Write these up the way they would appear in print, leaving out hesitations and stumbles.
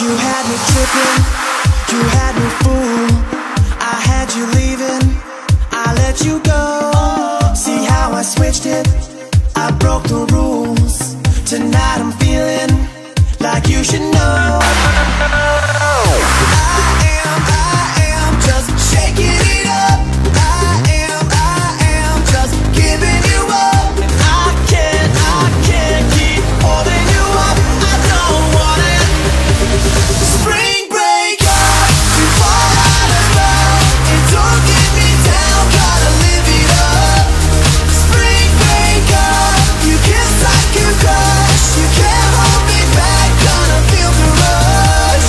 You had me tripping, you had me fooled. I had you leaving, I let you go. See how I switched it, I broke the rules. Tonight I'm feeling like you should know. I am just shaking it up. I am just giving you up. And I can't keep holding you up. I don't want it. Spring break up, you fall out of love. And don't get me down, gotta live it up. Spring break up, you kiss like you crush. You can't hold me back, gonna feel the rush.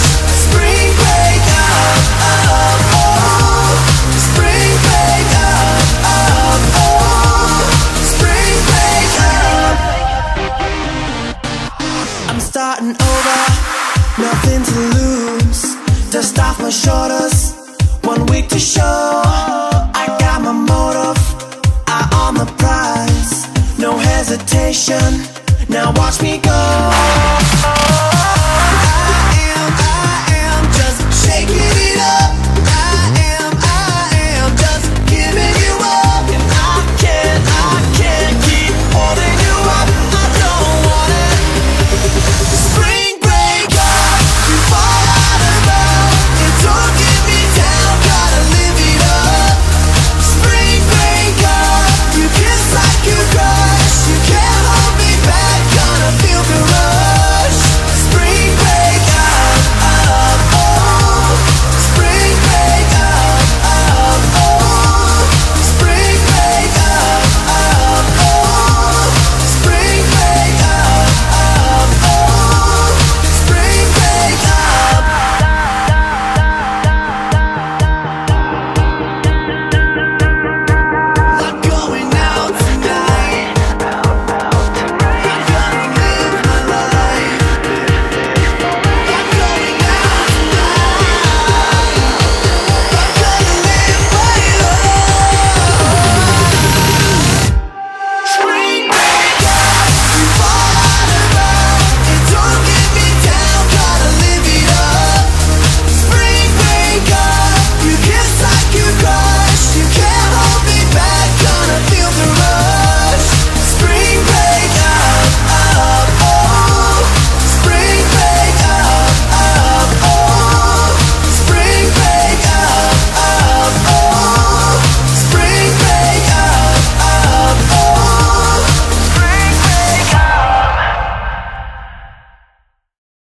Spring break up, oh. Spring break up, oh. Spring break up. I'm starting over. Nothing to lose, dust off my shoulders, 1 week to show. I got my motive, I own the prize, no hesitation, now watch me go.